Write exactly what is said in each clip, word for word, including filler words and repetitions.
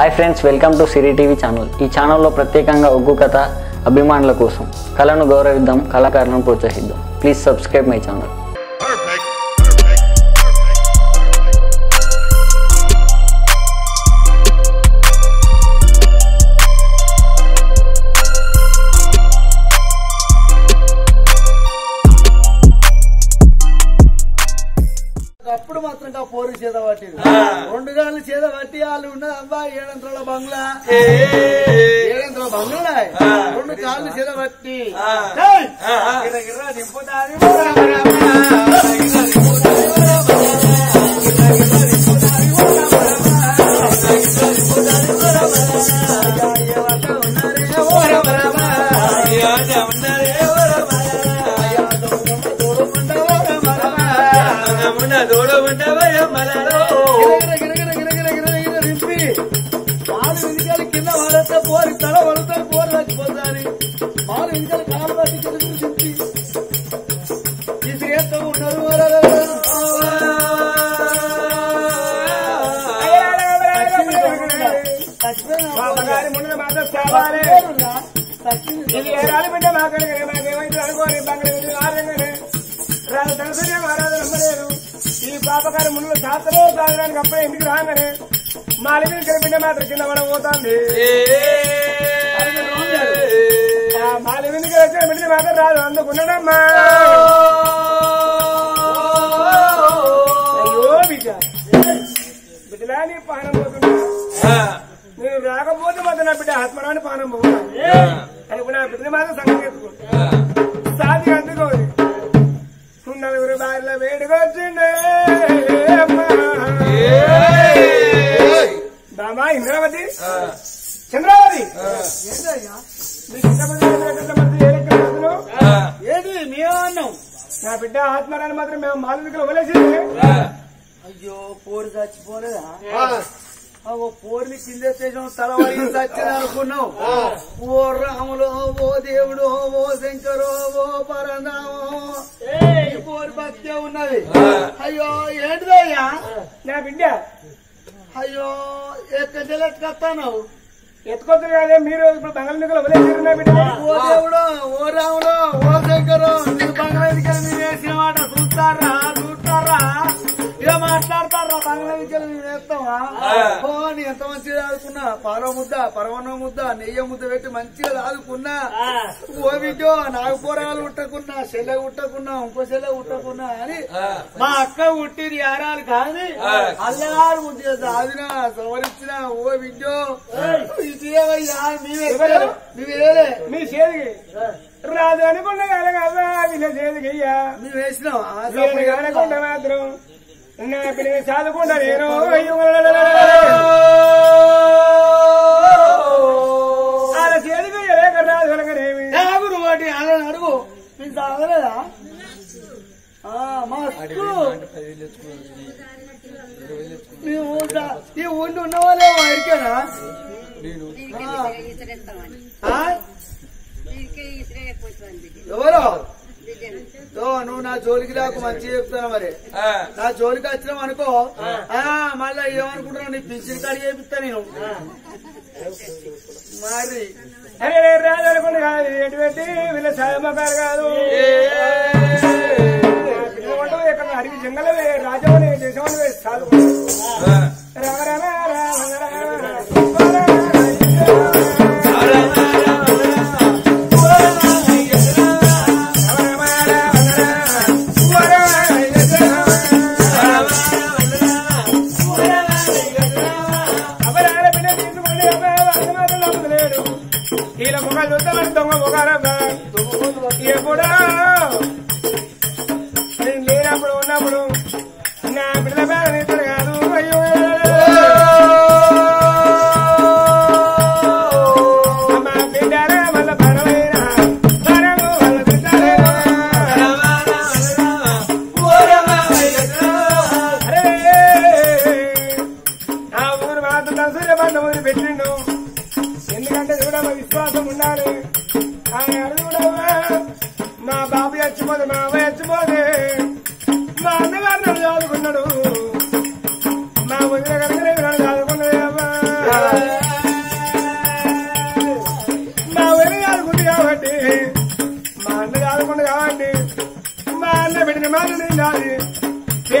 High friends, welcome to Siri TV channel. ई channel लो प्रत्येकंगा उग्गु कथ अभिमानुल कोसम कलानु गौरविद्दां, कलाकारुलनु प्रोत्सहिद्दां। प्लीज सब्सक्राइब मई चैनल। पोर चेद पटी रूल चेद पटी वाला एडंत्र बंगला एडंत्र बंगला रूम कालू चेद पटी దోడ వంటవయ మలలో గిర గిర గిర గిర గిర గిర రింపి పాలు వినికల కింద వారత పోరి తల వడత పోరి లక్కిపోతాని పాలు వినికల కాలు వాటి కింద రింపి తీసేత ఉన్నారు వరల బాబగారి మున్న బాద సావాలే ఇది ఏరాలి బిడ్డ మాకడ మా దేవుడి అనుకోని బంగడి విని ఆరంగనే రాల దనసనే వారద నమ్మలేరు पापकार मुन शास्त्रों का इंटर रागने माल कल मात्र कौता माल कल रात अंदकना अयो बिजा बिजला राकते मत बिड आत्मराणी पान होना बिजली मात्र संग साधि अंदर नलूर बार वेड़कोचमा इंद्रावती चंद्रावती ना बिड आत्मराणी मत मैं मालूसी अयो पोर चचिपोलेदा पोर् तल वो रामुलो वो देवड़ो वो शंकरो वो परनामो पोर भक्ति उन्नदी अयो एंटदय्या ना बिड अयो एक्को एत्को बंगल ना बिड वो देवड़ो वो रामुलो वो शंकरो बंगल चूतारा चूतारा మాట్లాడతారా బంగ్లా విద్యలు నేస్తావా పోనీ ఎంత మంచిగా ఆడుకున్నా పాల ముద్ద పరవన ముద్ద నెయ్యి ముద్ద పెట్టి మంచిగా ఆడుకున్నా ఓ బిడ్డో నాకు పోరాలు ఉట్టకున్నా చెల్లె ఉట్టకున్నా ఇంకో చెల్లె ఉట్టకున్నా అని మా అక్క ఉట్టిది యారాలు కాదు అల్లారు ముద్ద దాదినా సవరించిన ఓ బిడ్డో ఇదేవయ్యా మీవే మీవేలే మీ చేది రాదు అనుకున్నా కాలగా వీళ్ళ చేదికయ్యా మీరు వేసినావు ఆ సప్పుడు కానకుండా మాత్రం చదువుకుంటా నేను అలా చేతికేమి నాకు నువ్వు వాటి అలా అడుగు నేను చదవలేదా ఈ ఊళ్ళు ఉన్నవా లేవా ఎరికేనా ఎవరో నువ్వు నా జోలికి రాకు మంచిగా చెప్తాను మరి నా జోలికి వచ్చినావు అనుకో మళ్ళా ఏమనుకుంటున్నావు నీ పిచ్చిని కాడి చేపిస్తా నేను మరి అరే రాదు అనుకుంటే కాదు ఎటు పెట్టి వీళ్ళ సాయమకారు కాదు ఇక్కడ అడిగి జంగలే రాజావని దేశవాణి చాలు రామరామా Bye. చాలా పోజన ఉన్నాడు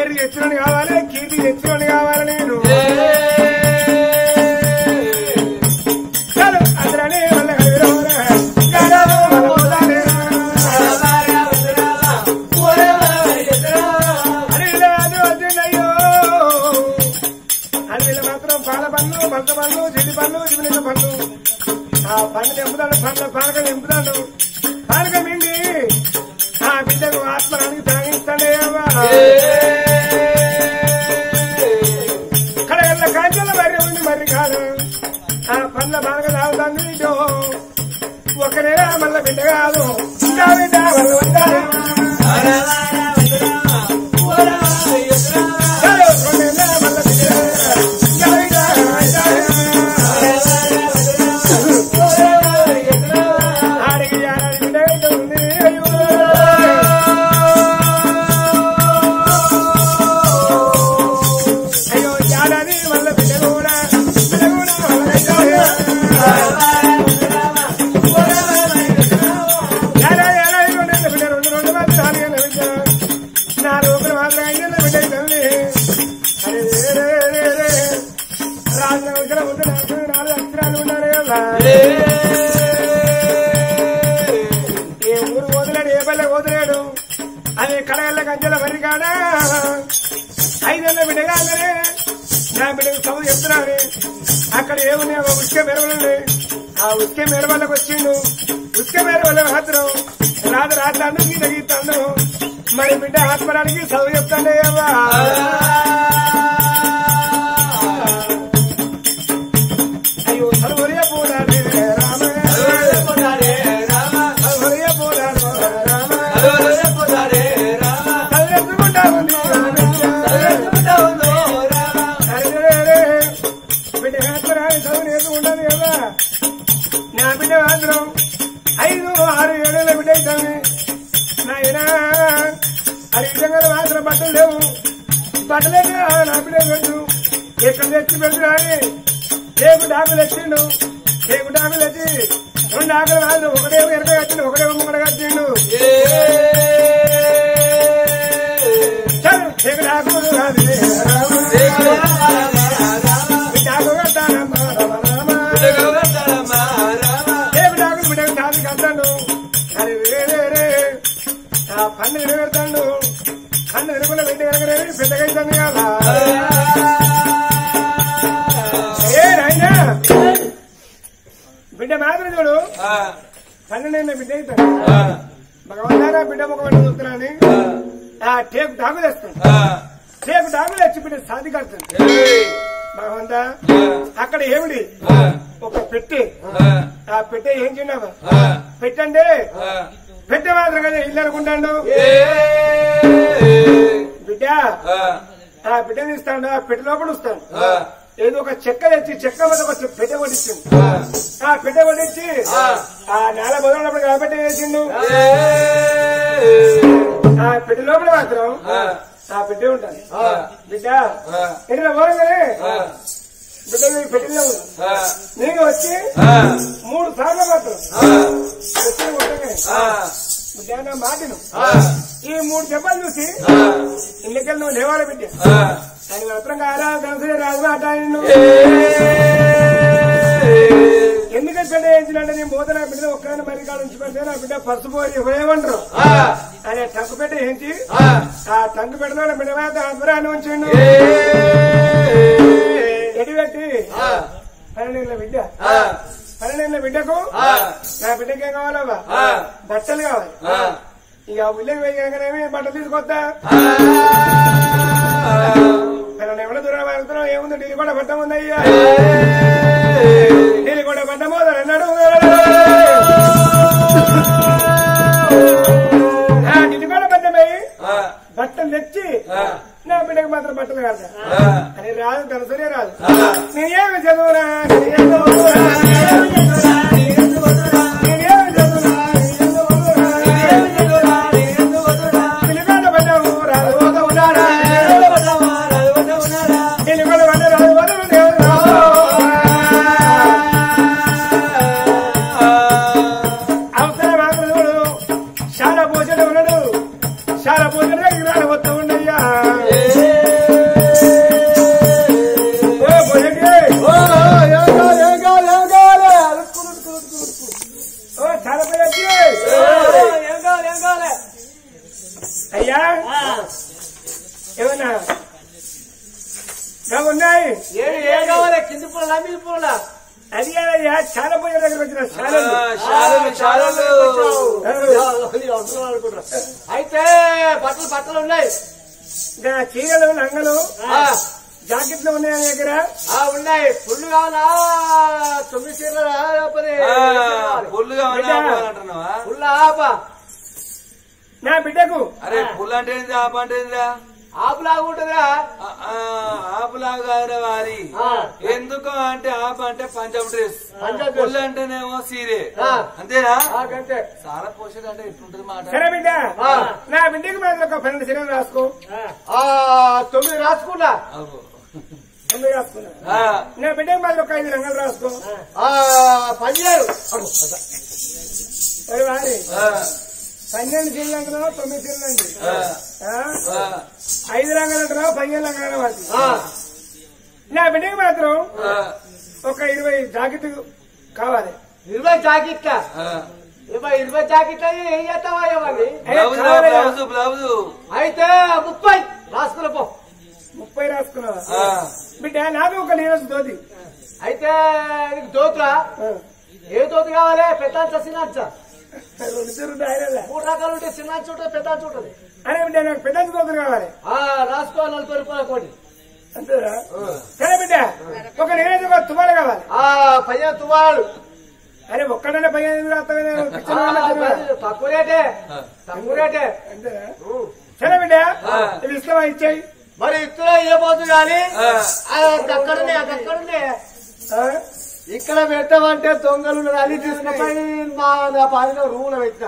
చాలా పోజన పూర్ణ అది యా చాలా పోయే దగ్గరికి వచ్చినా చాలా చాలా చాలా అవసరం అనుకుంటా. అయితే బట్టలు బట్టలు ఉన్నాయి, ఇంకా చీరలు లంగలు జాకెట్లు ఉన్నాయి నీ దగ్గర? ఉన్నాయి. ఫుల్ కావాలా తొమ్మిది చీరలు ఫుల్ కావాలంటున్నావా? ఫుల్ ఆప నా బిడ్డకు. అరే ఫుల్ అంటే ఏంది, ఆప అంటే ఏందిరా? ఆపులాగా ఉంటుందిరా. ఆపులాగా వారి ఎందుకు అంటే ఆపు అంటే పంజాబ్ డ్రెస్, ఫుల్ అంటేనేమో సీరే, అంతేనా? చాలా పోషక అంటే ఇట్లుంటది మాట. సరే బిడ్డ, నా బిడ్డకి మాత్రం పన్నెండు సినిమాలు రాసుకో. తొమ్మిది రాసుకున్నా, తొమ్మిది రాసుకున్నా. నా బిడ్డకి మాత్రం ఒక ఐదు రంగాలు రాసుకో. పదిహేను వారి పన్నెండు చీరలు అంటున్నావు, తొమ్మిది చీరలు అండి, ఐదు రంగులు అంటున్నావు, పన్నెండు రంగులు వాటి. నా బిడ్డకి మాత్రం ఒక ఇరవై జాకెట్ కావాలి. ఇరవై జాకెట్ ఇరవై ఇరవై జాకెట్ అవి ఏం చేస్తావాళ్ళు? అయితే ముప్పై రాసుకున్నా పో. ముప్పై రాసుకున్నావా బిడ్డ? నాకు ఒక నీరోజు దోతి. అయితే నీకు దోతురా? ఏ దోతి కావాలి? పెట్టాల్సా సినాల్సా? మూడు రకాలు ఉంటాయి, చిన్న చూడదు పెద్ద చూడదు. అరే బిడ్డ నాకు పెద్ద దోతులు కావాలి. రాసుకోవాలి, నలభై రూపాయల కోటి అంతేరా? సరే బిడ్డ, ఒక నియోజక తువాలు కావాలి, పదిహేను తువాలు. అరే ఒక్కడనే పదిహేను తక్కువ రేటే, తక్కువ రేటే అంతేరా? సరే బిడ్డ, ఇవి ఇస్తావా? ఇచ్చాయి మరి ఇస్తున్నా ఏ పోతు కానీ అక్కడనే అక్కడనే ఇక్కడ పెట్టమంటే దొంగలు అన్ని తీసుకున్నాయి. మా నా పాదిలో రూములు పెట్టిన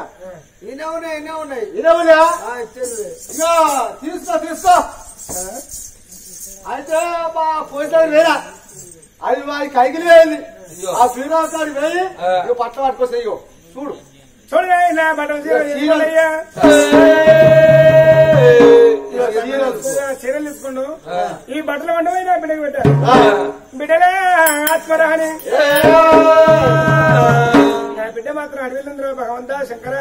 ఇనే ఉన్నాయి, ఇనే ఉన్నాయి, ఇనవులే తీసుకో తీసుకో. అయితే మా పోయిన వేరా అది వారి కైకిలు వేయింది, ఆ శ్రీరామ్ గారు వేయి పట్ల పట్టుకొస్తాయి. చూడు చూడు చీరలు తీసుకుండు. ఈ బట్టలు పండుగ బిడ్డకి పెట్టారు. బిడ్డలే ఆత్మరాని, నా బిడ్డ మాత్రం అడవిలుందిరా భగవంతా శంకర.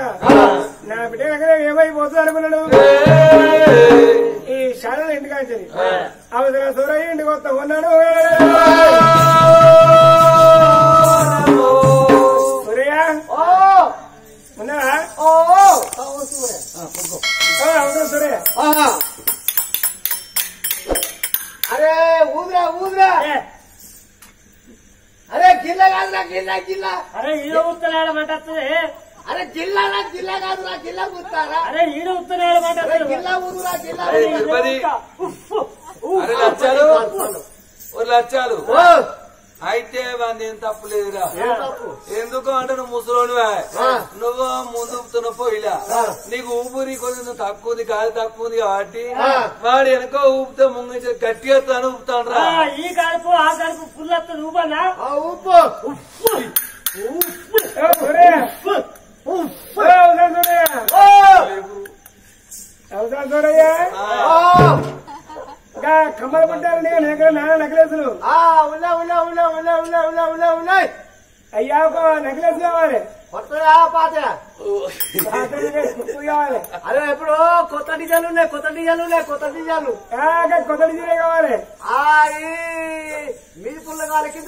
నా బిడ్డ దగ్గర ఏమైపోతుంది అనుకున్నాడు. ఈ శారద ఇంటికి వచ్చేది అవసరం, సూరయ్య ఇంటికి వస్తా ఉన్నాడు. సూరయ్య ఉన్నావా? అవును సూరయ్య. అరే ఊదురా ఊదురా. అరే జిల్లా కాదురా, జిల్లా జిల్లా. అరే ఈడ ఉత్తరాడమంట. అరే జిల్లా రా, జిల్లా కాదురా, జిల్లా కూర్తారా? అరే ఈడ ఉత్తరాడమంట. జిల్లా ఊదురా, జిల్లా. లచ్చాలు అయితే వాడిని ఏం తప్పు లేదురా. ఎందుకు అంటే నువ్వు ముసలోనివా, నువ్వు ముందుకు పోయిలా, నీకు ఊపిరి కొంచెం తక్కువది, గాలి తక్కువ ఉంది కాబట్టి వాడు వెనక ఊపితే ముంగించే గట్టిగా తను ఊపుతాడు రా. ఈ కడుపు ఆ కడుపు ఫుల్ వస్తుంది. ఊపనా ఊపు ఊపు కమ్మలు పట్టాలని నగలేసులు ఉన్నాయి. అయ్యా ఒక నగలేసు కావాలి, కావాలి. అదే ఇప్పుడు కొత్త డిజైన్లు ఉన్నాయి, కొత్త డిజైన్లు ఉన్నాయి, కొత్త డిజైన్లు కొత్త డిజైన్ కావాలి. మీ పుల్ల కావాలి, కింద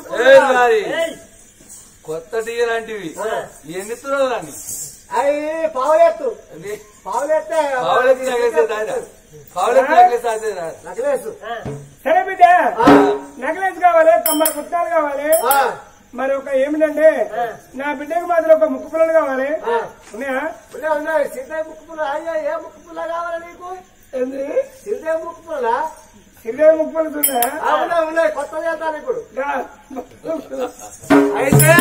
కొత్త డిజైన్ అంటే ఎన్ని తులాలు అని అవి పావులేస్తు పావులేస్తే సరే బిడ్డ నెక్లెస్ కావాలి, కమ్మల గుట్టాలు కావాలి. మరి ఒక ఏమిటంటే నా బిడ్డకి మాత్రం ఒక ముక్కు పుల్లలు కావాలి. ఉన్నాయా? ఉన్నాయి. సిరిదేవి ముక్కు పుల్ల. అయ్యా ఏ ముక్కు పుల్ల కావాలి నీకు? ఏంది సిరిదేవి ముక్కు పుల్ల? సిరిదేవి ముక్కు పుల్ల ఉన్నాయి, ఉన్నాయి, కొత్త చేస్తాను ఇప్పుడు. అయితే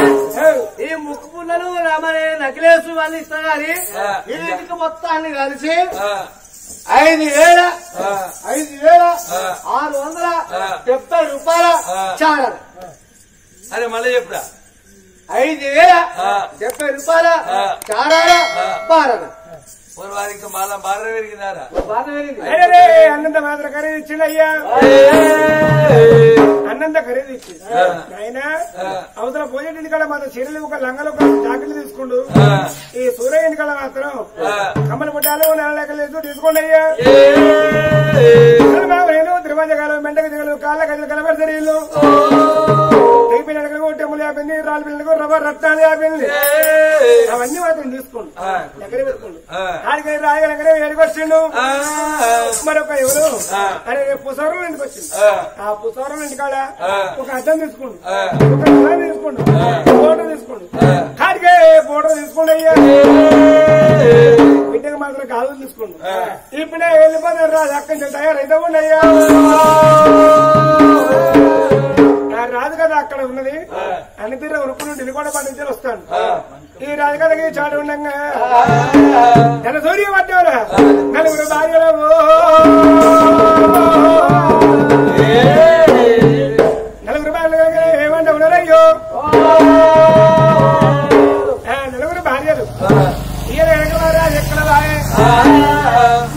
ఈ ముక్కు పుల్లలు మరి నెక్లెస్ వాళ్ళు ఇస్తున్నారు. వీళ్ళకి మొత్తాన్ని కలిసి ఐదు వేల ఐదు వేల ఆరు వందల డెబ్బై రూపాయల ఛానల్. అరే మళ్ళీ చెప్పురా. ఐదు వేల డెబ్బై రూపాయల ఛానల్ బారణ. ఇంకా మళ్ళా బారణ పెరిగిందారా? బారణ పెరిగింది. అన్నంత మాత్రం ఖరీదు ఇచ్చిండు అయ్యా, అన్నంత ఖరీదు ఇచ్చింది ఆయన. అవతల పోయేటి ఇంటికాడ మాత్రం చీరలు ఒక లంగలు ఒక జాకెట్లు తీసుకుండు. ఈ సూర్య ఇంటికాడ మాత్రం కమ్మలు పుట్టాలు నల్లకలేదు తీసుకోండి అయ్యా. నేను త్రిభంజకాలు, మెండకు దిగలు, కాళ్ళ కదిలు, కలబరి తెరీళ్ళు, తెగిపోయిన అవన్నీ రాళ్ళు బిళ్ళకు రవ రత్నాలు ఆబిల్ని అవన్నీ వాటిని తీసుకోండి దగ్గర పెట్టుకోండి ఆడికి రాయగలగరే ఎడికొచ్చిండు మరొక ఎవరు అరే పుసరం ఇంటికి వచ్చింది ఆ పుసరం ఇంటి కాడ ఒక అద్దం తీసుకోండి ఒక కళ తీసుకోండి ఫోటో తీసుకోండి కాడికి ఫోటో తీసుకోండి అయ్యా బిడ్డకు మాత్రం కాలు తీసుకోండి ఇప్పుడే వెళ్ళిపోతారు రాదు అక్కడి నుంచి తయారైతే ఉన్నాయ్యా రాదు కదా అక్కడ ఉన్నది అనిపిర ఉరుకు నుండి ఇల్లు కూడా పండించాలి వస్తాను ఈ రాజు కదకి చాటు ఉండగా నన్ను సూర్య పట్టేవారా నలుగురు భార్యలము నలుగురు భార్యలు ఏమంటే ఉన్నారయ్యో నలుగురు భార్యలు ఈయన ఎక్కడ రాజు ఎక్కడ బాయ్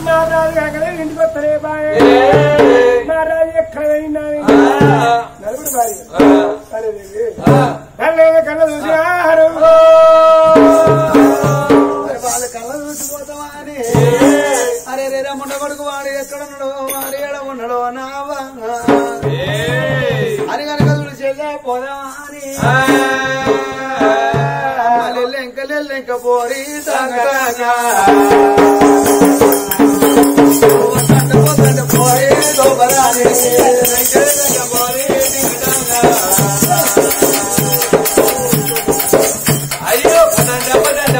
నా రాజు ఎక్కడ ఇంటికి వస్తారే బాయ్ నా రాజు ఎక్కడ నలుగురు భార్య కళ్ళ చూసారు వాళ్ళ కళ్ళ చూసిపోతావా అని అరే రేరా ముండబడుకు వాడు ఎక్కడ ఉన్నాడో వాడు ఎడ ఉన్నాడో నావా అని కనుక చూసేదా పోదావా అని లెంక పోరి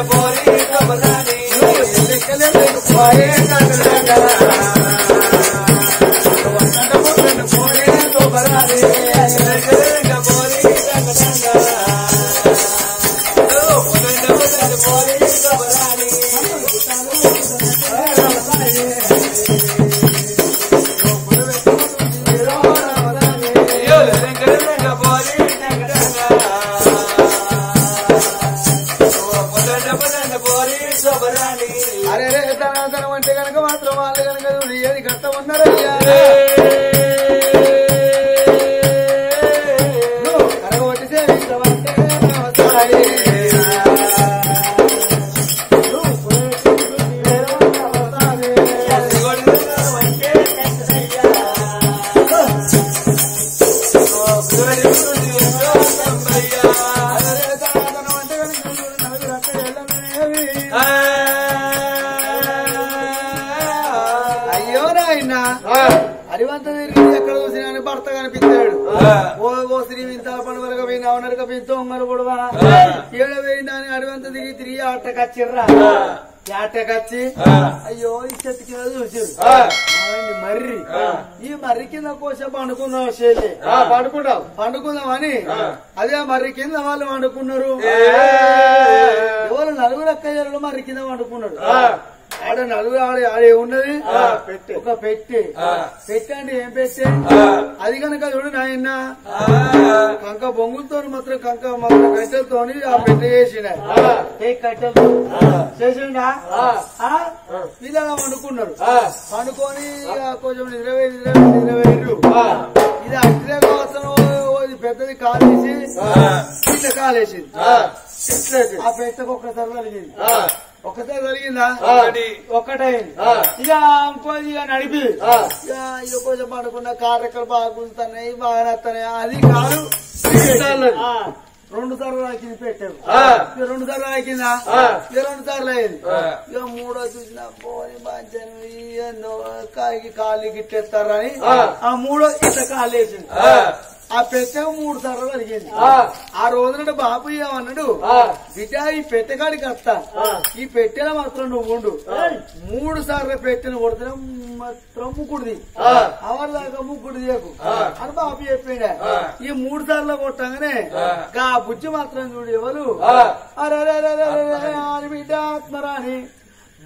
పోయి ఆటకచ్చి అయ్యో ఈ చెట్టు కింద చూసారు మర్రి ఈ మర్రి కింద కోసేపు అనుకున్నావు శైలి పండుకుంటావు పండుకుందాం అని అదే మర్రి కింద వాళ్ళు వండుకున్నారు ఎవరు నలుగురు అక్కయ్యలు మర్రి కింద వండుకున్నారు ఆడ నలుగురు ఆడ ఆడ ఉన్నది ఒక పెట్టె పెట్టె అంటే ఏం పెట్టె అది కనుక చూడు నాయన కంక బొంగులతో మాత్రం కంక మాత్రం కట్టెలతో ఆ పెట్టె చేసిన కట్టెలతో చేసిండా ఇలాగా వండుకున్నారు వండుకొని కొంచెం ఇరవై ఇరవై ఇరవై ఇల్లు ఇది అగ్రే కోసం పెద్దది కాలేసి ఇట్లా కాలేసింది ఆ పెట్టకు ఒక్కసారి జరిగింది ఒక్కసారి జరిగిందా ఒక్కటైంది ఇక ఇంకోది ఇక నడిపి ఇక కొంచెం పడుకున్న కార్యక్రమాలు బాగా గుంజుతున్నాయి బాగా నస్తున్నాయి అది కాదు రెండు సార్లు రాకింది పెట్టాము ఇక రెండు సార్లు రాకిందా ఇక రెండు సార్లు అయింది ఇక మూడో చూసిన పోని బాధ్యత కాలు గిట్టేస్తారని ఆ మూడో ఇట్లా కాలు వేసింది ఆ పెట్టె మూడు సార్లు అడిగింది ఆ రోజున బాబు ఏమన్నాడు బిడ్డ ఈ పెట్టెకాడికి వస్తా ఈ పెట్టెన మాత్రం నువ్వు ఉండు మూడు సార్లు పెట్టెను కొడుతున్నా మాత్రం ముగ్గుడిది అవర్ దాకా ముగ్గుడు తీయకు అని బాబు చెప్పిండే ఈ మూడు సార్లు కొట్టంగానే ఆ బుజ్జి మాత్రం చూడు ఎవరు అరే అని బిడ్డ ఆత్మరాని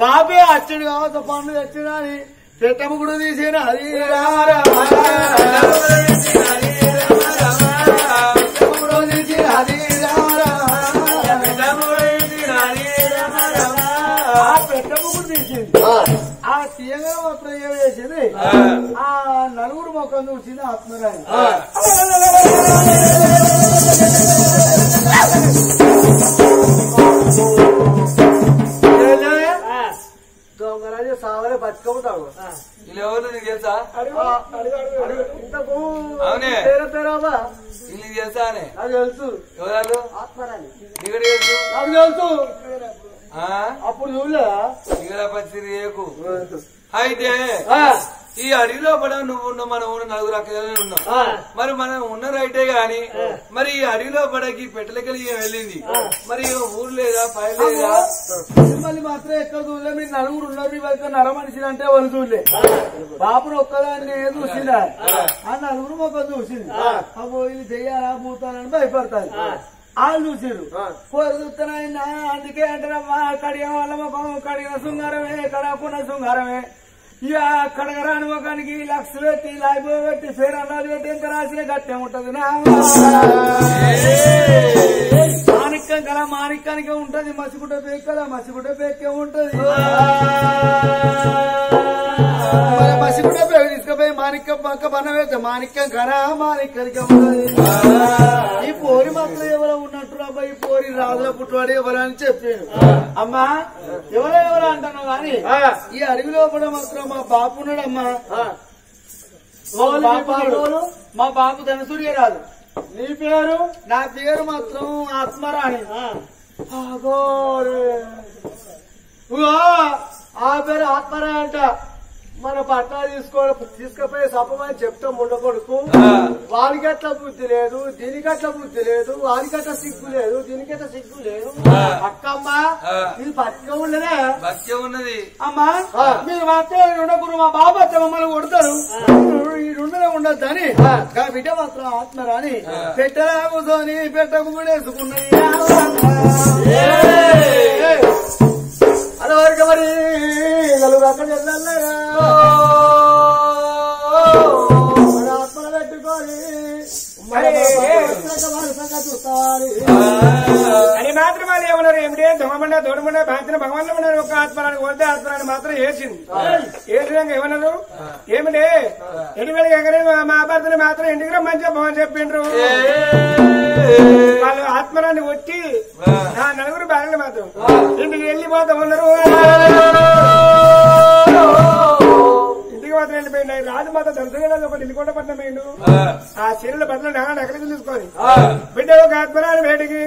బాబే అచ్చుడు కావచ్చు పండు తెచ్చుడు అని పెట్టె ముగ్గుడు తీసేనా అది ఆ తీయగా మాత్రం ఏం చేసింది ఆ నలుగురు మొక్కలు చూసింది ఆత్మరాణి దొంగరాజు సావలే బతుకవుతాడు వీళ్ళు ఎవరు నీకు తెలుసా ఇంతకు పేరు పేరాబా आत्मरानी अड़ो पड़ा मन ऊन नगर अक् मर मन उन्नटे गानी मरी अड़ो पड़ा की पेटलकली मरी ऊर लेदा पैल मल्ल मे नगर नर मनि अंत वो चूडले पापन चूसी नगर मोख चूसी अब चेयरा पूता भयपड़ता आलू चूतना अंके अम्मा कड़े वाल मुखम कड़ना सुंगारमे कड़कना सुंगारमे कड़गरान मुखा की लक्षी लाइफ फेर राशि गटे माणिक्य कला माणिका उ मसीगुट बेकला मसीगुट बेके मसीगुट बेक माणिक्य पक बन माणिक्य करा माणिक्य पोरी मतलब एवरो उन्नट्टु पोरी राजुला पुट्टवाडे एवरा अनि चेप्पानु अम्मा एवरो एवरो अंटानु गानी ई अडवि लोपल मात्रम मा बापु उन्नाडु अम्मा ओलु मा बापु धनसूर्य राजु नी पेरु ना पेरु मात्रम आत्मराणि आगोरे उआ आ पेरु आत्मराणि अंट मन पटा तीसकपोये सपमन चेप्त मुंड को वाल बुद्धि दीन बुद्धि वाल सिग्बे दीन सिग्बे अक्मा बतने अम्मा बाबा मन उड़ता बिड मात्र आत्मराणि को अलवर मरी धमंड दौड़म भांति भगवान आत्मरा वरदे आत्मरा महाभारत मंच వాళ్ళు ఆత్మరాన్ని ఒట్టి నా నలుగురు బాలలు మాత్రం ఇంటికి వెళ్ళిపోతా ఉన్నారు ఇంటికి మాత్రం వెళ్ళిపోయినాయి రాజు మాత్రం దర్శనం ఒకటి ఇల్లుకొండ పట్టణమైండు ఆ చీరలు బట్టలు నాన్న ఎక్కడికి తీసుకొని బిడ్డ ఒక ఆత్మరాన్ని బయటికి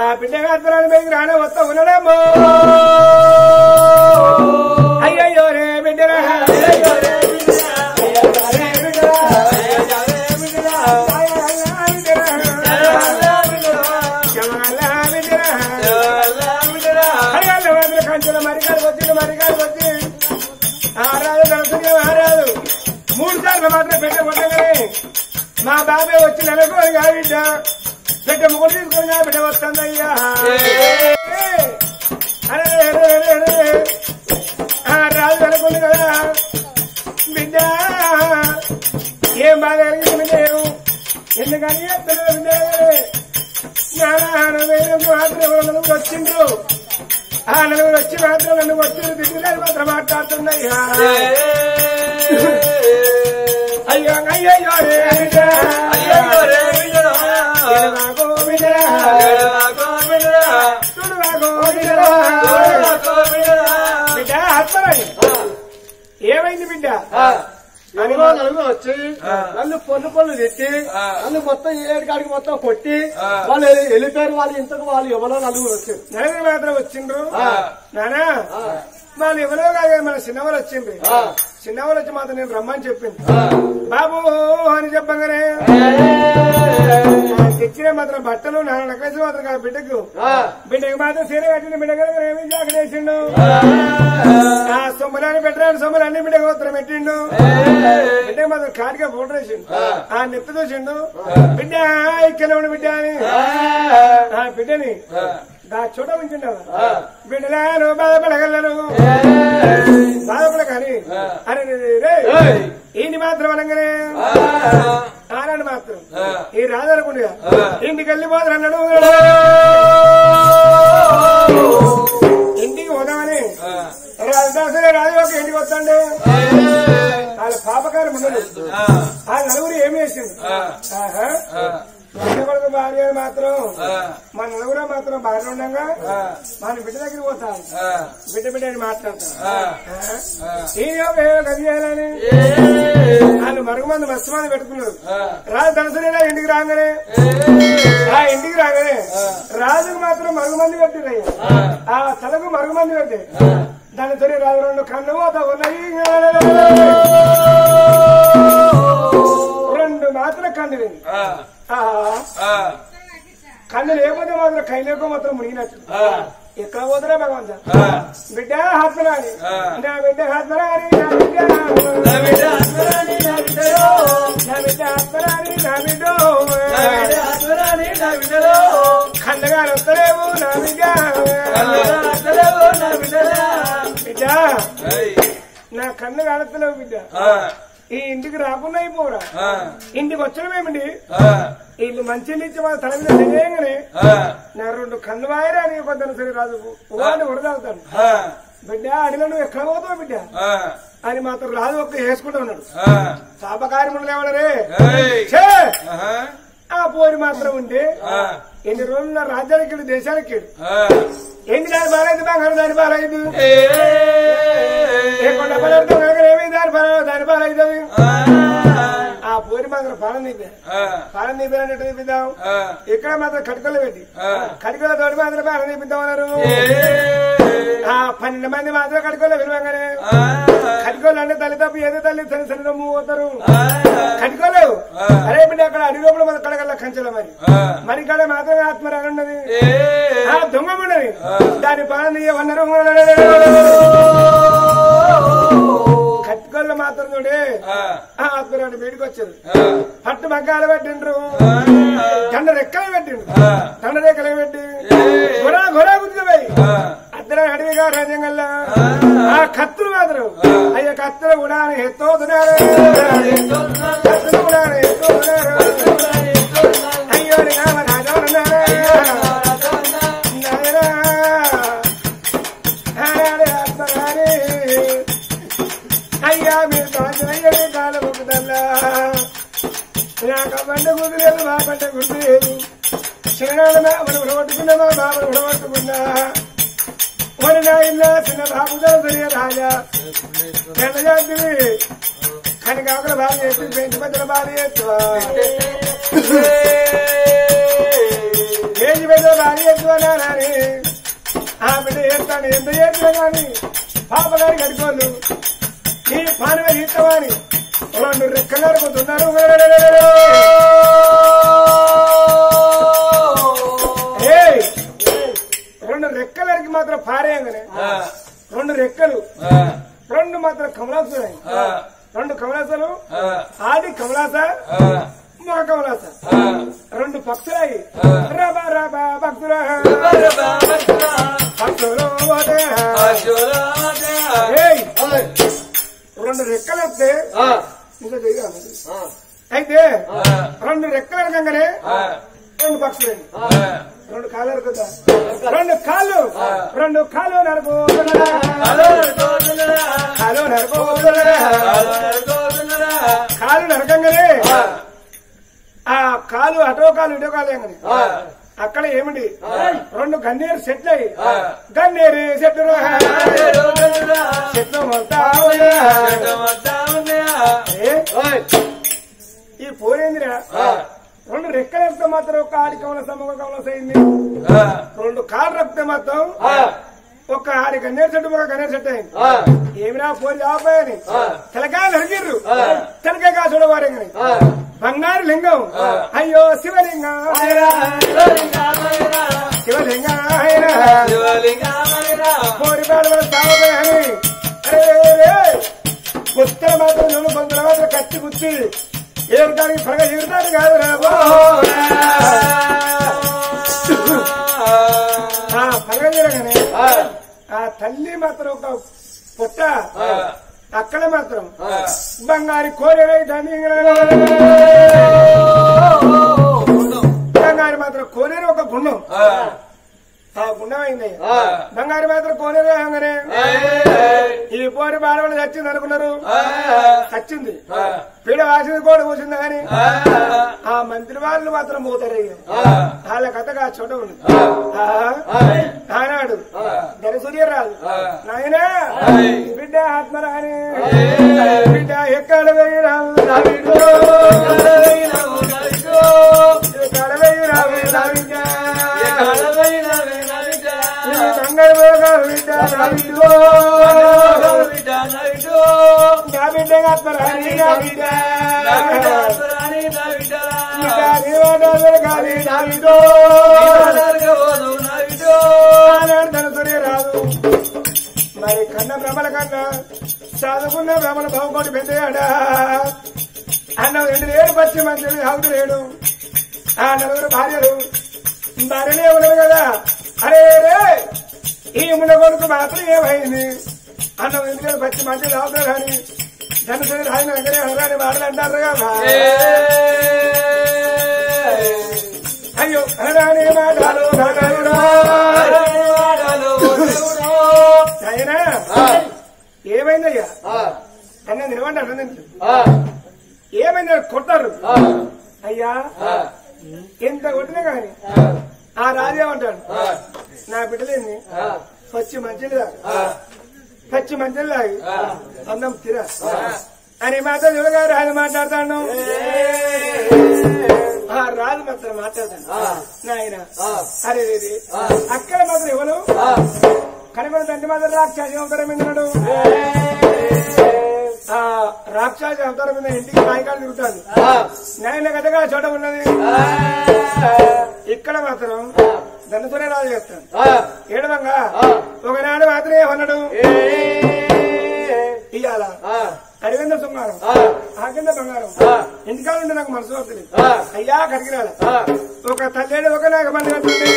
ఆ బిడ్డగా ఆత్మరాన్ని బయటికి రానే వస్తా ఉన్నాడేమో అయ్యయ్యో రే బిడ్డరా అయ్యయ్యో రే బిడ్డరా అయ్యయ్యో రే బిడ్డరా అయ్యయ్యో రే బిడ్డరా मूड सारे बाबे बिड मुगल बिड वस्तया राजु कदा बिड एम बाधा बिड ఆ నలుగురు వచ్చి మాత్రం నన్ను వచ్చి దిగులేదు మాత్రం మాట్లాడుతున్నాయ్యా అయ్యో అయ్యో రే అయ్యో అయ్యో రే విజరా ఏడవాగో విజరా ఏడవాగో విజరా చూడవాగో విజరా చూడవాగో విజరా బిడ్డ ఆత్మరాణి ఏమైంది బిడ్డ నలుగురు నలుగురు వచ్చి నన్ను పొన్ను పళ్ళు తెచ్చి నన్ను మొత్తం ఏడు కాడికి మొత్తం కొట్టి వాళ్ళు వెళ్ళిపోయారు. వాళ్ళు ఇంతకు వాళ్ళు ఎవరో నలుగురు వచ్చారు. నలుగురు మాత్రం వచ్చిండ్రు నానా వాళ్ళు ఎవరో కాగా మన చిన్నవారు వచ్చింది. చిన్నవారు వచ్చి మాత్రం నేను రమ్మని చెప్పింది. బాబు అని చెప్పగానే తెచ్చిన మాత్రం బట్టలు నాన్న నకలేసి మాత్రం కాదు బిడ్డకు బిడ్డకి మాత్రం సీర కట్టిన బిడ్డ ఏమి జాగ్రత్త చేసిండు. ఆ సొమ్మలాన్ని పెట్టరాని సొమ్మలు అన్ని బిడ్డకు మాత్రం పెట్టిండు. బిడ్డకి మాత్రం కాటిగా ఫోటో వేసిండు. ఆ నెప్పి చూసిండు బిడ్డ ఇక్కడ ఉండి బిడ్డ అని ఆ బిడ్డని దా చోట ఉంటుండ బిడ్డలాను బాధపడగలను బాధపడ కానీ అరే రే ఈయన మాత్రం అనగానే ఆనాడు మాత్రం ఈ రాజనుకుండగా ఇంటికి వెళ్ళిపోతారు అన్నాడు. ఇంటికి పోదామని రాజదాసులే రాజు ఒక ఇంటికి వస్తాండే వాళ్ళ పాపకారం ఉండదు. ఆ నలుగురు ఏమి చేసింది భార్య మా నలుగురు మాత్రం భార్య ఉండగా మన బిడ్డ దగ్గర పోతాం, బిడ్డ బిడ్డ అని మాట్లాడతాను. మరుగు మంది మత్స్యమాన్ని పెట్టుకున్నాడు. రాజు తనసులేనా ఇంటికి రాగానే ఆ ఇంటికి రాగానే రాజుకు మాత్రం మరుగు మంది పెట్టారు. ఆ తలకు మరుగు మంది పెట్టే దాని తొలి రాజు రెండు కన్ను పోతా ఉన్నాయి. రెండు మాత్రం కన్ను లేదు. కన్ను లేకపోతే మాత్రం కైలేకో మాత్రం మునిగినట్టు ఎక్కడ పోతున్నా భగవంత. బిడ్డ హాత్మరాని, నా బిడ్డ హాత్మరాని, నా బిడ్డ నా బిడ్డ హాత్మరాని, నా బిడ్డలో నా బిడ్డ హాత్మరాని, నా బిడ్డో నా బిడ్డ హాత్మరాని, నా బిడ్డలో కన్నగా వస్తలేవు. నా బిడ్డ వస్తలేవు, నా బిడ్డలా బిడ్డ నా కన్ను కాడతలేవు. బిడ్డ ఈ ఇంటికి రాకుండా అయిపోరా. ఇంటికి వచ్చడమేమిటి, వీళ్ళు మంచి నుంచి వాళ్ళ తల మీద తెలియగానే నా రెండు కన్ను వాయరా అని కొద్దాను. సరే రాజు వాడిని ఉడదవుతాను. బిడ్డ అడిగిన నువ్వు ఎక్కడ పోతావు బిడ్డ అని మాత్రం రాజు ఒక్క వేసుకుంటా ఉన్నాడు. శాపకార్యములేవడరే ఆ పోరి మాత్రం ఉంటే ఎన్ని రోజులు నా రాజ్యానికి వెళ్ళి దేశానికి వెళ్ళి ఏంటి దాని బాలైంది, బంగారు దాని బాలైంది, ఏమి దాని బాల దాని బాలైంది. ఆ పోరి మాత్రం పాలన నింపారు, పాలన నింపారంటే నింపిద్దాం ఇక్కడ మాత్రం కటికలు పెట్టి కటికల తోటి మాత్రం పాలన నింపిద్దాం అన్నారు. ఆ పన్నెండు మంది మాత్రం కటికల్లో విలువంగానే కటికోళ్ళు అంటే తల్లి తప్ప ఏదో తల్లి తల్లి సరిదమ్ము పోతారు కటికోలు. అరే బిడ్డ అక్కడ అడిగినప్పుడు మన కడగల కంచెల మరి మరి కాడ మాత్రం ఆత్మరాని ఉన్నది, ఆ దొంగ ఉన్నది, దాని పాలన ఇవ్వన్నారు. కట్టుకోళ్ళు మాత్రం చూడే ఆత్మరాని వీడికి వచ్చారు. పట్టు మగ్గాలు పెట్టిండ్రు, దండ రెక్కలు పెట్టిండ్రు, దండ రెక్కలు పెట్టి గొరా గొరా గుర్తుపోయి అద్దరా అడవిగా రాజ్యంగల్లా ఆ కత్తులు మాత్రం అయ్యా కత్తులు కూడా ఎత్తో తున్నారు, కత్తులు కూడా ఎత్తో అయ్యో రాజా పంట గుర్తులేదు, మా పంట గుర్తులేదు. చిన్నాడు నా మనం ఉడగొట్టుకున్నా, మా బాబును ఉడగొట్టుకున్నా. మరి నా ఇల్లా చిన్న బాబుతో దొరికే రాజా పెద్దజాతివి కనుక ఒకరు బాధ చేసి పెంచి పెద్దల బాధ చేస్తువా, ఏది పెద్దల బాధ చేస్తువా నాని. ఆ బిడ్డ చేస్తాను ఎంత చేస్తున్నా కానీ పాప గారు కట్టుకోళ్ళు ఈ పానమే ఇస్తామని రెండు రెక్కలు కొడుతున్నారు. రెండు రెక్కలకి మాత్రం పారేయంగానే రెండు రెక్కలు రెండు మాత్రం కమలాసాయి, రెండు కమలాసాలు, ఆది కమలాస మా కమలాస రెండు పక్షులాయి. రబా రబా భక్తురా రెండు రెక్కలు వస్తే అయితే రెండు రెక్కలు అనగానే రెండు పక్షులు రెండు కాళ్ళు అరుకుతా, రెండు కాళ్ళు రెండు కాళ్ళు నరకు కాలు నరకు కాలు నరకంగానే ఆ కాలు అటో కాలు ఇటో కాలు అంగనే అక్కడ ఏమిటి రెండు గన్నేరు సెట్లు అయ్యి గన్నేరు చెట్లు చెట్లు ఈ పోరేంద్రా రెండు రెక్కలు రక్త మాత్రం ఒక ఆడి కమల సమూహ కమలసైంది, రెండు కాళ్ళు రక్త మాత్రం ఒక ఆడి గన్నేరు చెట్టు ఒక గన్నేరు చెట్టు అయింది. ఏమిరా పోరి ఆపాయని తెలకాయలు అడిగిర్రు, తెలకాయ కాసుడు వారే బంగారు లింగం అయ్యో శివలింగ శివలింగ ఉత్తర మాత్రం నూనె పొందల మాత్రం కత్తి గుచ్చి ఏమిటానికి పరగ ఎగురుతాను కాదు రాబో పరగ జరగనే ఆ తల్లి మాత్రం ఒక పుట్ట అక్కడ మాత్రం బంగారు కోరేరై దాన్ని బంగారు మాత్రం కోరేరు ఒక గుండం బంగారు మాత్రం పోనేరే అంగనే ఈ పోరు బాడవలు చచ్చింది అనుకున్నారు, చచ్చింది పీడ వాసింది కూడా కూర్చుంది. కానీ ఆ మంత్రి వాళ్ళు మాత్రం పోతారే, వాళ్ళ కథగా చోట ఉంది. ఆనాడు దరిసూర్యరాజు నాయనా బిడ్డ ఆత్మరాని బిడ్డ ఎక్కడ మరి కన్న బ్రహ్మల కన్నా చదువుకున్న బ్రహ్మల బావుకోటి పెద్దయాడా అన్న రెండు వేలు పచ్చి మంచి అవుతు లేడు. ఆ నలుగురు భార్యలు భార్యలే ఉన్నారు కదా, అరే రే ఈ మున కొడుకు మాత్రం ఏమైంది అన్న ఎందుకంటే పచ్చి మంచి అవుతారు. కానీ ధనుసరి రాజు వెంకటే అనగానే మాటలు అంటారు కదా, అయ్యో అనగానే మాటలు అయినా ఏమైందయ్యా అన్న నిలవండి అన్నది ఏమైంది కొట్టారు. అయ్యా ఎంత కొట్టినా కానీ ఆ రాజు ఏమంటాడు, నా బిడ్డలేని పచ్చి మంచి పచ్చి మంచి అన్నం తిరా అని మాత్రం యువగా రాజు మాట్లాడతాను. ఆ రాజు మాత్రం మాట్లాడతాను నాయన అరే అక్కడ మాత్రం ఎవరు కనుక తండ్రి మాత్రం రాక్షసి అవతారం ఎందున్నాడు. ఆ రాక్షసి అవతారం మీద ఇంటికి సాయంకాలం తిరుగుతాను నాయన కథగా చోట ఉన్నది. ఇక్కడ మాత్రం దండతోనే రాజు చేస్తాను ఏడవంగా ఒకనాడు మాత్రమే ఉన్నాడు. ఇవాళ అరవింద సుమారం ఆ కింద బంగారం ఇంటికాలంటే నాకు మనసు వస్తుంది. అయ్యా కడిగినాడు ఒక తల్లేడు ఒక నాగమణి కట్టింది,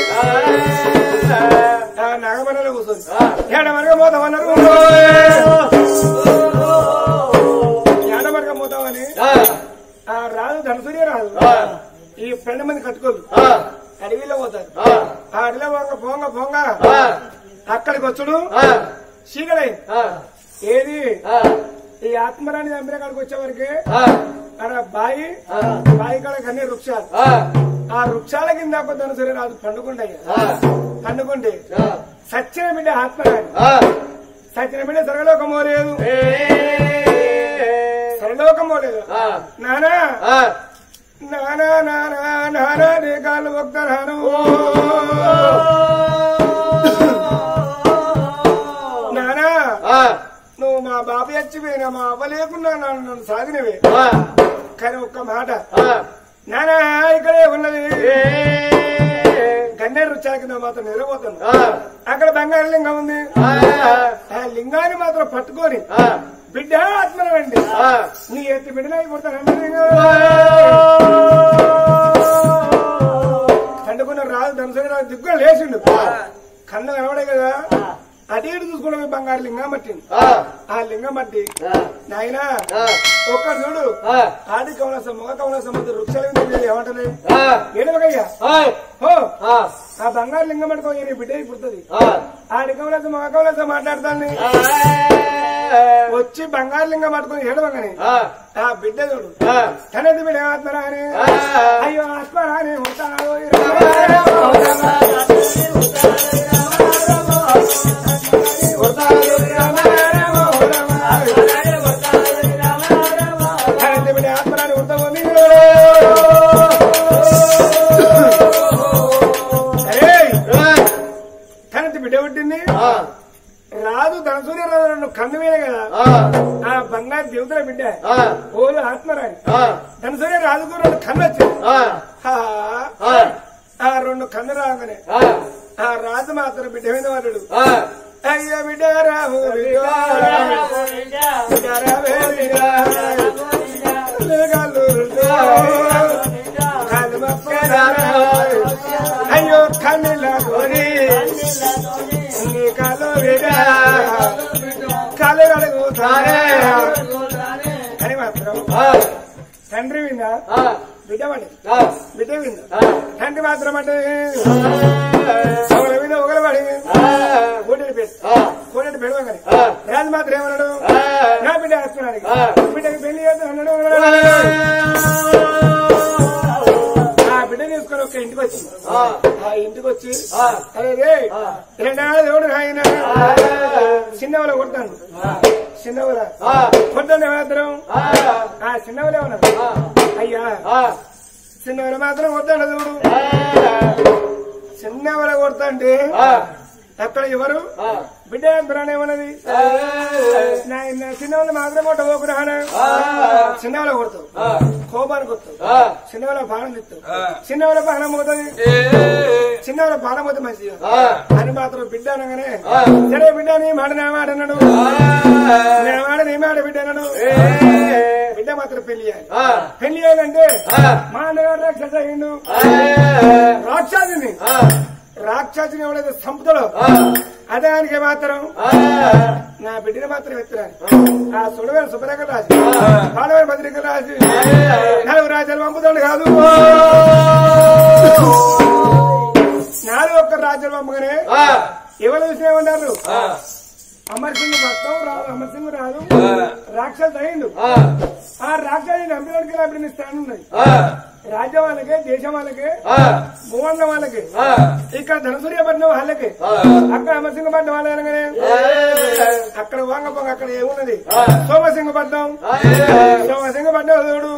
ఆ నాగమణిలో కూర్చొని ఏడమరగా పోతాం అన్నారు. ఏడమరగా పోతామని ఆ రాదు ధనసూర్య రాదు ఈ ఫ్రెండ్ మంది కట్టుకోదు అడవిలో పోతారు. ఆ అడవిలో పోంగ పోంగ పోంగ అక్కడికి వచ్చుడు చీకటి ఏది ఈ ఆత్మరాణి చంపిన కాడికి వచ్చేవరకే అక్కడ బాయి బాయి కాడకి అన్ని వృక్షాలు ఆ వృక్షాల కింద పొద్దున సరే రాదు పండుకుంటాయి. పండుకుంటే సచ్చిన బిడ్డ ఆత్మరాణి సచ్చిన బిడ్డ సరలోకమో లేదు సరలోకమో లేదు నానా నానా నానా నానా రే కాళ్ళు ఒక్కరాను నానా నువ్వు మా బాబు చచ్చిపోయినా మా అవ్వ లేకున్నా నన్ను సాగినవే. కానీ ఒక్క మాట నానా ఇక్కడే ఉన్నది గన్నేరు రుచాల కింద మాత్రం నిలబోతాను. అక్కడ బంగారు లింగం ఉంది, ఆ లింగాన్ని మాత్రం పట్టుకొని బిడ్డ ఆత్మనండి నీ ఎత్తి బిడ్డన అయిపోతానండి. తండుకున్న రాజు ధనుసరి రాజు దిగ్గు లేచిండు, కన్ను కనబడే కదా అటు ఇటు చూసుకోవడం బంగారు లింగం పట్టింది. ఆ లింగం పట్టి నాయన ఒక్క చూడు ఆది కమలాసం మొగ కమలాసం మధ్య వృక్షాలు ఏమంటది ఏడవకయ్యా ఆ బంగారు లింగం పట్టుకోని నీ బిడ్డ పుడుతుంది. ఆడి కమలాసం మొగ కమలాసం మాట్లాడతాను వచ్చి బంగారు లింగం పట్టుకుని ఏడవగానే ఆ బిడ్డ చూడు తనది బిడ్డ ఆత్మరాని అయ్యో ఆత్మరాని తనది బిడ్డ ఆత్మరాని ఉడతామని తనది బిడ్డ పుట్టింది. రాదు ధనసూర్య రాజు రెండు కన్ను మీద కదా ఆ బంగారు దేవతల బిడ్డ ఓలు ఆత్మరాని ధనసూర్య రాజుకు రెండు కన్ను వచ్చింది. ఆ రెండు కన్ను రాగానే ఆ రాజు మాత్రం బిడ్డ మీద వాడు అయ్యో బిడ్డ రాహు అయ్యో కన్నులా అని మాత్రం తండ్రి విందా బిడ్డ బిడ్డ విందా తండ్రి మాత్రం అంటే ఒకళ్ళ మీద ఒకరు పెడవగని రాజు మాత్రం ఏమన్నాడు, నా బిడ్డ అస్తున్నాడు, బిడ్డకి పెళ్లి చేస్తాడు. ఆ బిడ్డ తీసుకొని ఒక ఇంటికి వచ్చి ఆ ఇంటికి వచ్చి అరే రే రెండాళ్ళు ఎవడు ఆయన చిన్నవాళ్ళు కొడతాను చిన్నవరా కొడతాను ఏమాత్రం ఆ చిన్నవాళ్ళు ఏమన్నారు, అయ్యా చిన్నవాళ్ళు మాత్రం కొడతాడు చూడు చిన్నవాళ్ళు కొడతా అంటే అక్కడ ఎవరు బిడ్డ ఎంతరానే ఉన్నది చిన్నవాళ్ళు మాత్రం ఒకటి ఓకురాను చిన్నవాళ్ళ కొడతావు కోపానికి వస్తావు చిన్నవాళ్ళ బాణం తిస్తావు చిన్నవాళ్ళ బాణం పోతుంది చిన్నవాళ్ళ బాణం పోతే మంచిది అని మాత్రం బిడ్డ అనగానే సరే బిడ్డ నీ మాట నా మాట అన్నాడు నా మాట నీ మాట బిడ్డ అన్నాడు బిడ్డ మాత్రం పెళ్లి చేయాలి పెళ్లి చేయాలంటే మా అన్నగారు రాక్షస అయ్యిండు రాక్షసుని రాక్షసుని ఎవడైతే చంపుతాడో అదానికి మాత్రం నా బిడ్డని మాత్రం ఎత్తురాని ఆ సుడవేలు సుబ్రకర రాజు పాడవేలు భద్రికర రాజు నాలుగు రాజ్యాలు పంపుతాడు కాదు నాలుగు ఒక్క రాజ్యాలు పంపగానే ఎవరు చూసినామన్నారు అమర్ సింగ్ భక్తం రాదు అమర్ సింగ్ రాదు రాక్షసు అయిండు ఆ రాక్షసుని అమ్మిడికి రాబడి స్థానం ఉన్నది రాజ్య వాళ్ళకి దేశం వాళ్ళకి భూవంగం వాళ్ళకి ఇక్కడ ధనసూర్య పట్టిన వాళ్ళకి అక్కడ అమరసింగపట్నం వాళ్ళు అనగానే అక్కడ వాంగపొంగ అక్కడ ఏమున్నది సోమసింగపట్నం సోమసింగపట్నం చూడు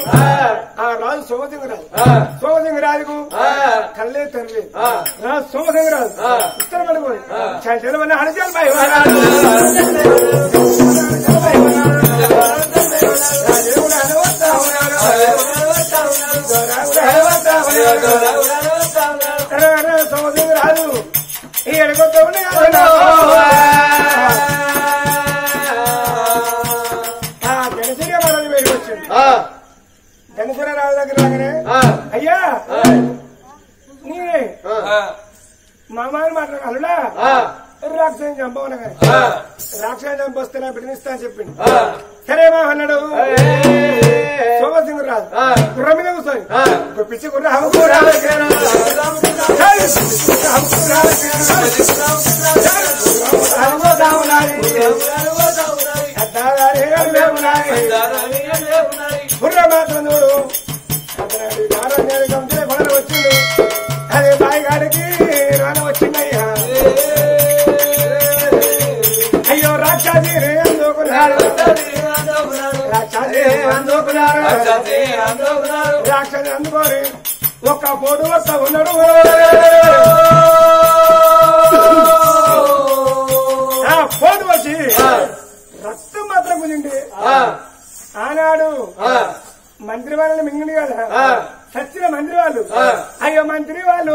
ఆ రాజు సోమసింగరాజు సోమసింగరాజుకు కళ్ళే తల్లి రాజు సోమసింగరాజు ఉత్తర పడిపోయి చలవన్న హరిజాల్ బాయ్ రాదు ఈ అడిగొత్త ధనసూర్య మహారాజు బయటకు వచ్చింది ధనసూర్య రాజు దగ్గర రాగానే అయ్యా మామని మాట అల్లుడా రాక్షసుని చంపవన కానీ రాక్షసుని చంపొస్తే నా బిడ్డనిస్తా అని చెప్పిండు సరే మా అన్నాడు సోమసింగ్ రాజు గుర్రం మీద కూర్చొని పిచ్చి గుర్ర గుర్ర మాత్రం చూడు పనులు వచ్చిండు అదే బాయి గారికి రాన వచ్చిందయ్యా అయ్యో రాక్షసి రే రాక్షసి అందుకోరి ఒక్క పోడు వస్త ఉన్నాడు ఆ పోడు వచ్చి రక్తం మాత్రం కుదిండి ఆనాడు మంత్రి వాళ్ళని మింగిడి కదా సచ్చిన మంత్రి వాళ్ళు అయ్యో మంత్రి వాళ్ళు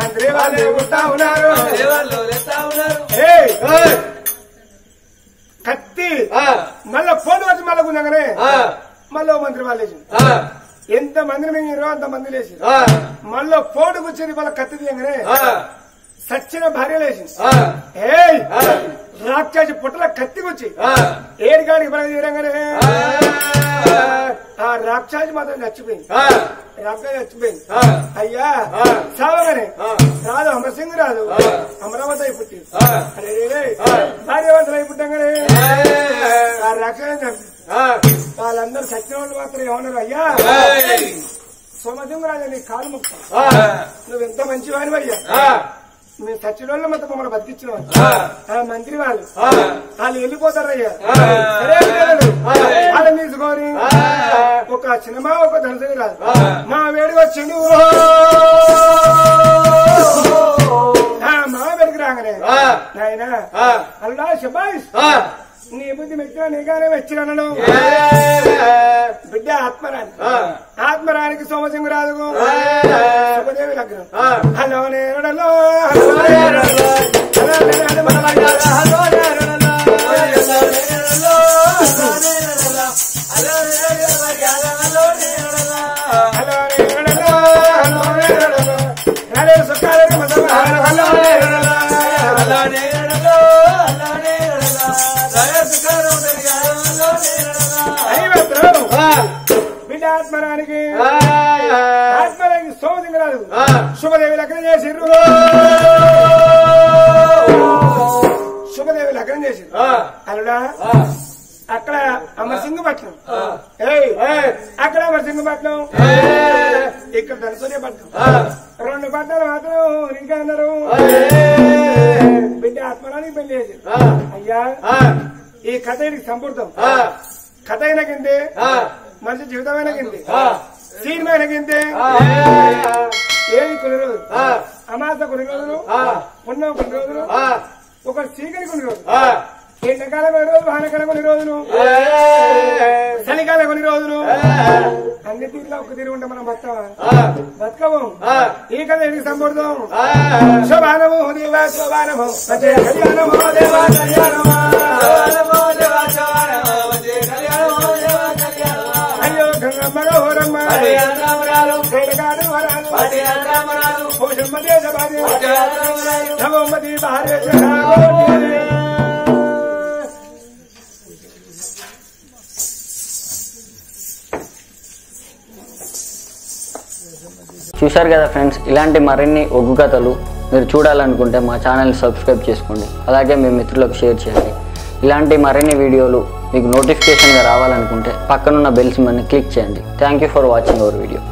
మంత్రి వాళ్ళు ఉంటా ఉన్నారు కత్తి మళ్ళా ఫోన్ వచ్చి మళ్ళా ఉన్నాగానే మళ్ళీ మంత్రి వాళ్ళు వేసి ఎంత మందిని మింగిరో అంత మంది లేచి మళ్ళీ ఫోన్ కూర్చొని మళ్ళీ కత్తి తీయగానే సచ్చిన భార్య లేచి ఏయ్ రాక్షసి పుట్టల కత్తి కూర్చి ఏడుగాడికి బలం తీయడంగానే ఆ రాక్షసి మాత్రం చచ్చిపోయింది రాక్షసి చచ్చిపోయింది అయ్యా చావగానే రాదు అమరసింగ్ రాదు అమరావతి అయి పుట్టింది భార్యవంతులు అయి పుట్టంగానే ఆ రాక్షసి వాళ్ళందరూ చచ్చిన వాళ్ళు మాత్రం ఏమన్నారు అయ్యా సోమసింగ్ రాజు నీ కాలు ముక్కు నువ్వు ఎంత మంచి వాడివయ్యా మేము సచ్చినోళ్ళు మొత్తం మమ్మల్ని బతికించిన వాళ్ళు ఆ మంత్రి వాళ్ళు వాళ్ళు వెళ్ళిపోతారయ్యా వాళ్ళు తీసుకొని ఒక సినిమా ఒక ధనసరి రాదు మా వేడికి వచ్చింది మా వేడికి రాగానే ఆయన అల్లా శబాష్ నీ బుద్ధి మెచ్చిన నీగానే మెచ్చినను బిడ్డ ఆత్మరాణి ఆత్మరానికి సోమసింగు రాజుకు శుభదేవి లగ్నం హలో నేరుడలో బిడ్డ ఆత్మరానికి ఆత్మరానికి సోమసింగరాజు శుభదేవి లగ్నం చేసిర్రు అల్లుడా అక్కడ అమర్సింగపట్నం, అక్కడ అమర్సింగపట్నం, ఇక్కడ ధనసూర్యపట్నం, రెండు పట్టాలు మాత్రం ఇంకా అన్నారు. బిడ్డ ఆత్మరానికి పెళ్లి చేసి అయ్యా ఈ కథ ఇది సంపూర్తం. కథ అయినా కిందే, మంచి జీవితమైన కిందే, సీన్మైన కిందే. ఏది కొన్ని రోజులు అమాస, కొన్ని రోజులు ఉన్న, కొన్ని రోజులు ఒక సీకరి, కొన్ని రోజులు ఎండాకాలం, కొన్ని రోజులు వానకాలం, కొన్ని రోజులు చలికాలం, కొన్ని రోజులు అన్ని తీరులో ఒక తీరు ఉంటాం. మనం బతక బతకము ఈ కథ ఎందుకు సంపూర్తం. శోభానము దేవా శోభానము కళ్యాణమో దేవా కళ్యాణమో దేవా శోభానమో కళ్యాణమో దేవా కళ్యాణమో అయ్యో గంగమ్మలో హోరమ్మ చూశారు కదా ఫ్రెండ్స్, ఇలాంటి మరిన్ని ఒగ్గు కథలు మీరు చూడాలనుకుంటే మా ఛానల్ని సబ్స్క్రైబ్ చేసుకోండి, అలాగే మీ మిత్రులకు షేర్ చేయండి. ఇలాంటి మరిన్ని వీడియోలు మీకు నోటిఫికేషన్గా రావాలనుకుంటే పక్కనున్న బెల్ సింబల్ని క్లిక్ చేయండి. Thank you for watching our video.